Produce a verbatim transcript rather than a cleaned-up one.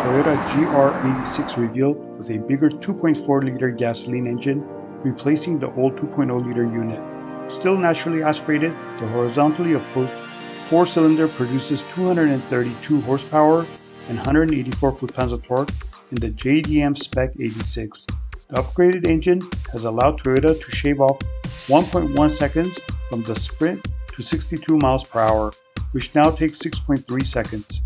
Toyota G R eighty-six revealed with a bigger two point four liter gasoline engine, replacing the old two point oh liter unit. Still naturally aspirated, the horizontally opposed four-cylinder produces two hundred thirty-two horsepower and one hundred eighty-four foot-pounds of torque in the J D M Spec eighty-six. The upgraded engine has allowed Toyota to shave off one point one seconds from the sprint to sixty-two miles per hour, which now takes six point three seconds.